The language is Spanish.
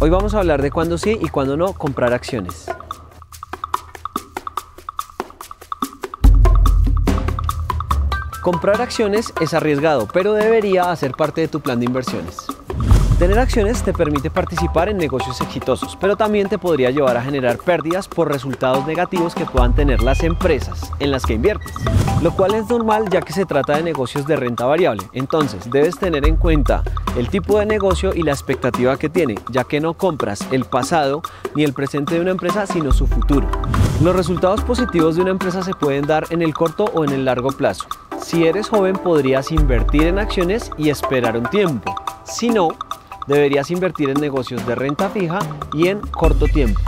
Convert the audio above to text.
Hoy vamos a hablar de cuándo sí y cuándo no comprar acciones. Comprar acciones es arriesgado, pero debería hacer parte de tu plan de inversiones. Tener acciones te permite participar en negocios exitosos, pero también te podría llevar a generar pérdidas por resultados negativos que puedan tener las empresas en las que inviertes, lo cual es normal ya que se trata de negocios de renta variable. Entonces, debes tener en cuenta el tipo de negocio y la expectativa que tiene, ya que no compras el pasado ni el presente de una empresa, sino su futuro. Los resultados positivos de una empresa se pueden dar en el corto o en el largo plazo. Si eres joven, podrías invertir en acciones y esperar un tiempo. Si no, deberías invertir en negocios de renta fija y en corto tiempo.